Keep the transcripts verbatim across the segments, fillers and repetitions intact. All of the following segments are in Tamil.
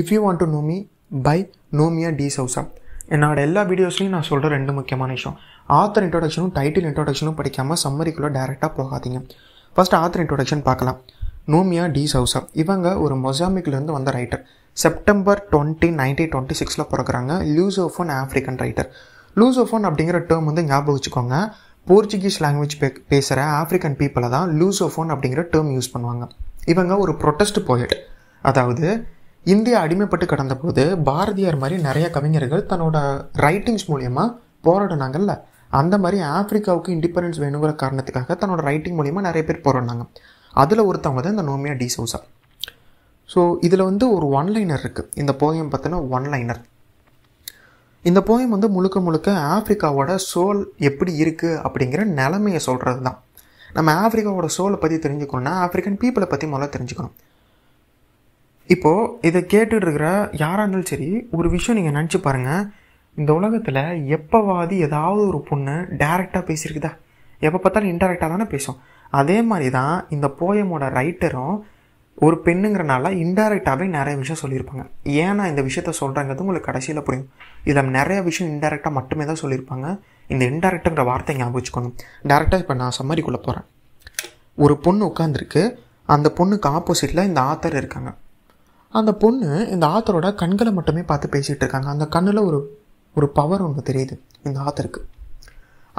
If you want to know me by Noemia de Sousa. என்னோட எல்லா வீடியோஸ்லையும் நான் சொல்கிற ரெண்டு முக்கியமான விஷயம், ஆத்தர் இன்ட்ரோடக்ஷனும் டைட்டில் இன்ட்ரோடக்ஷனும் படிக்காமல் சம்மரிக்குள்ளே டேரெக்டாக போகாதீங்க. ஃபஸ்ட் ஆத்தர் இன்ட்ரோடக்ஷன் பார்க்கலாம். நோமியா டி சவுசா இவங்க ஒரு மொசாம்பிக்லேருந்து வந்த writer. September twenty nineteen twenty சிக்ஸில் பிறகுறாங்க. லூசோஃபோன் ஆஃப்ரிக்கன் ரைட்டர். லூசோஃபோன் அப்படிங்கிற டேர்ம் வந்து ஞாபகம் வச்சுக்கோங்க. போர்ச்சுகீஸ் லாங்குவேஜ் பே பேசுகிற ஆஃப்ரிக்கன் பீப்புளை தான் லூசோஃபோன் அப்படிங்கிற டேர்ம் யூஸ் பண்ணுவாங்க. இவங்க ஒரு ப்ரொட்டஸ்ட் போயட், அதாவது இந்தியா அடிமைப்பட்டு கடந்த போது பாரதியார் மாதிரி நிறைய கவிஞர்கள் தன்னோட ரைட்டிங்ஸ் மூலியமாக போராடினாங்கல்ல, அந்த மாதிரி ஆஃப்ரிக்காவுக்கு இண்டிபெண்டன்ஸ் வேணுங்கிற காரணத்துக்காக தன்னோட ரைட்டிங் மூலிமா நிறைய பேர் போராடினாங்க. அதில் ஒருத்தவங்க தான் இந்த நோமியா டி சவுசா. ஸோ இதில் வந்து ஒரு ஒன்லைனர் இருக்குது. இந்த போயம் பார்த்தோன்னா ஒன்லைனர். இந்த போயம் வந்து முழுக்க முழுக்க ஆஃப்ரிக்காவோட சோல் எப்படி இருக்குது அப்படிங்கிற நிலைமையை சொல்கிறது தான். நம்ம ஆஃப்ரிக்காவோட சோலை பற்றி தெரிஞ்சுக்கணும்னா ஆஃப்ரிக்கன் பீப்புளை பற்றி முதல்ல தெரிஞ்சுக்கணும். இப்போது இதை கேட்டுட்டு இருக்கிற யாராக இருந்தாலும் சரி, ஒரு விஷயம் நீங்கள் நினச்சி பாருங்கள். இந்த உலகத்தில் எப்போவாது ஏதாவது ஒரு பொண்ணு டேரெக்டாக பேசியிருக்குதா? எப்போ பார்த்தாலும் இன்டெரக்டாக தானே பேசும். அதே மாதிரி தான் இந்த போயமோட ரைட்டரும் ஒரு பெண்ணுங்கிறனால இன்டெரக்டாகவே நிறைய விஷயம் சொல்லியிருப்பாங்க. ஏன்னா இந்த விஷயத்த சொல்கிறாங்கிறது உங்களுக்கு கடைசியில் புரியும். இதில் நிறைய விஷயம் இன்டெரக்டாக மட்டுமே தான் சொல்லியிருப்பாங்க. இந்த இன்டெரக்டுங்கிற வார்த்தை ஞாபகம் வச்சுக்கணும். டேரெக்டாக இப்போ நான் சம்மரிக்குள்ளே போகிறேன். ஒரு பொண்ணு உட்காந்துருக்கு, அந்த பொண்ணுக்கு ஆப்போசிட்டில் இந்த ஆத்தர் இருக்காங்க. அந்த பொண்ணு இந்த ஆத்தரோட கண்களை மட்டுமே பார்த்து பேசிகிட்டு இருக்காங்க. அந்த கண்ணில் ஒரு ஒரு பவர் ஒன்று தெரியுது இந்த ஆத்தருக்கு.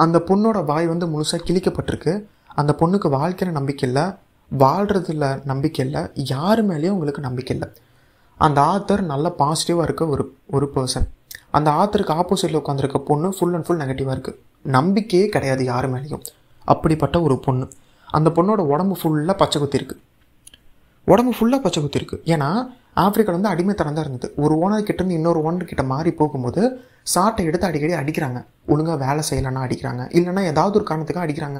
அந்த பொண்ணோட வாய் வந்து முழுசாக கிழிக்கப்பட்டிருக்கு. அந்த பொண்ணுக்கு வாழ்க்கையில் நம்பிக்கை இல்லை, வாழ்கிறதுல நம்பிக்கை இல்லை, யார் மேலேயும் உங்களுக்கு நம்பிக்கை இல்லை. அந்த ஆத்தர் நல்ல பாசிட்டிவாக இருக்க ஒரு ஒரு பர்சன். அந்த ஆத்தருக்கு ஆப்போசிட்டில் உட்காந்துருக்க பொண்ணு ஃபுல் அண்ட் ஃபுல் நெகட்டிவாக இருக்குது, நம்பிக்கையே கிடையாது யார் மேலேயும். அப்படிப்பட்ட ஒரு பொண்ணு. அந்த பொண்ணோட உடம்பு ஃபுல்லாக பச்சை குத்திருக்கு, உடம்பு ஃபுல்லாக பச்சை குத்திருக்கு. ஏன்னா ஆஃப்ரிக்காவில் வந்து அடிமைத்தனம் தான் இருந்தது. ஒரு ஓனர் கிட்டேருந்து இன்னொரு ஓனர் கிட்ட மாறி போகும்போது சாட்டை எடுத்து அடிக்கடி அடிக்கிறாங்க. ஒழுங்காக வேலை செய்யலைன்னா அடிக்கிறாங்க, இல்லைனா ஏதாவது ஒரு காரணத்துக்கு அடிக்கிறாங்க.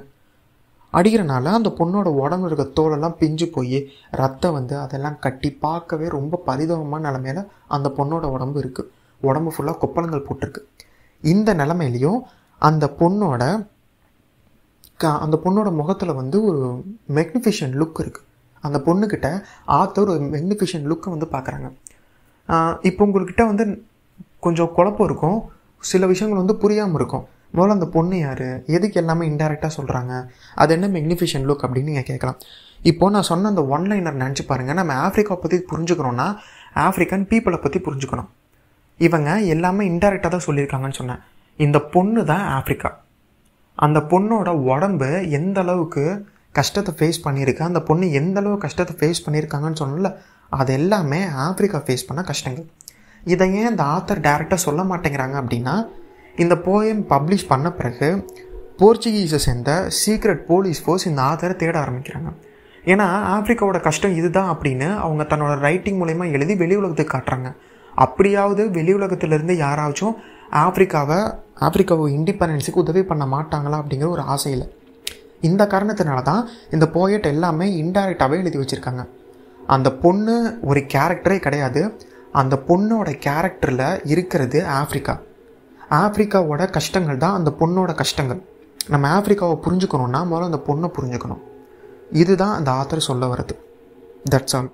அடிக்கிறனால அந்த பொண்ணோட உடம்பு இருக்க தோலெல்லாம் பிஞ்சு போய் ரத்தம் வந்து அதெல்லாம் கட்டி பார்க்கவே ரொம்ப பரிதாபமான நிலமையில அந்த பொண்ணோட உடம்பு இருக்குது. உடம்பு ஃபுல்லாக கொப்பளங்கள் போட்டிருக்கு. இந்த நிலமையிலையும் அந்த பொண்ணோட க அந்த பொண்ணோட முகத்தில் வந்து ஒரு மேக்னிஃபிஷன் லுக் இருக்குது. அந்த பொண்ணுக்கிட்ட ஆத்தர் ஒரு மெக்னிஃபிஷன் லுக்கை வந்து பார்க்குறாங்க. இப்போ உங்கள்கிட்ட வந்து கொஞ்சம் குழப்பம் இருக்கும், சில விஷயங்கள் வந்து புரியாமல் இருக்கும். முதல்ல அந்த பொண்ணு யார், எதுக்கு எல்லாமே இன்டெரக்டாக சொல்கிறாங்க, அது என்ன மெக்னிஃபிஷன் லுக் அப்படின்னு நீங்கள் கேட்கலாம். இப்போது நான் சொன்ன அந்த ஒன்லைனர் நினச்சி பாருங்கள். நம்ம ஆஃப்ரிக்காவை பற்றி புரிஞ்சுக்கணுன்னா ஆஃப்ரிக்கன் பீப்புளை பற்றி புரிஞ்சுக்கணும். இவங்க எல்லாமே இன்டெரக்டாக தான் சொல்லியிருக்காங்கன்னு சொன்னேன். இந்த பொண்ணு தான் ஆஃப்ரிக்கா. அந்த பொண்ணோட உடம்பு எந்த அளவுக்கு கஷ்டத்தை ஃபேஸ் பண்ணியிருக்கா, அந்த பொண்ணு எந்தளவு கஷ்டத்தை ஃபேஸ் பண்ணியிருக்காங்கன்னு சொன்னல, அது எல்லாமே ஆஃப்ரிக்கா ஃபேஸ் பண்ண கஷ்டங்கள். இதை ஏன் இந்த ஆத்தர் டேரெக்டாக சொல்ல மாட்டேங்கிறாங்க அப்படின்னா, இந்த போயம் பப்ளிஷ் பண்ண பிறகு போர்ச்சுகீஸை சேர்ந்த சீக்ரெட் போலீஸ் ஃபோர்ஸ் இந்த ஆத்தரை தேட ஆரம்பிக்கிறாங்க. ஏன்னா ஆஃப்ரிக்காவோட கஷ்டம் இதுதான் அப்படின்னு அவங்க தன்னோட ரைட்டிங் மூலயமா எழுதி வெளி உலகத்துக்கு காட்டுறாங்க. அப்படியாவது வெளி உலகத்திலேருந்து யாராச்சும் ஆஃப்ரிக்காவை ஆஃப்ரிக்காவை இண்டிபெண்டன்ஸுக்கு உதவி பண்ண மாட்டாங்களா அப்படிங்கிற ஒரு ஆசையில், இந்த காரணத்தினால தான் இந்த போயட் எல்லாமே இன்டெரக்டாகவே எழுதி வச்சுருக்காங்க. அந்த பொண்ணு ஒரு கேரக்டரே கிடையாது. அந்த பொண்ணோட கேரக்டரில் இருக்கிறது ஆஃப்ரிக்கா. ஆஃப்ரிக்காவோட கஷ்டங்கள் தான் அந்த பொண்ணோட கஷ்டங்கள். நம்ம ஆஃப்ரிக்காவை புரிஞ்சுக்கணுன்னா முதல்ல அந்த பொண்ணை புரிஞ்சுக்கணும். இதுதான் அந்த ஆத்தர் சொல்ல வருது. That's all.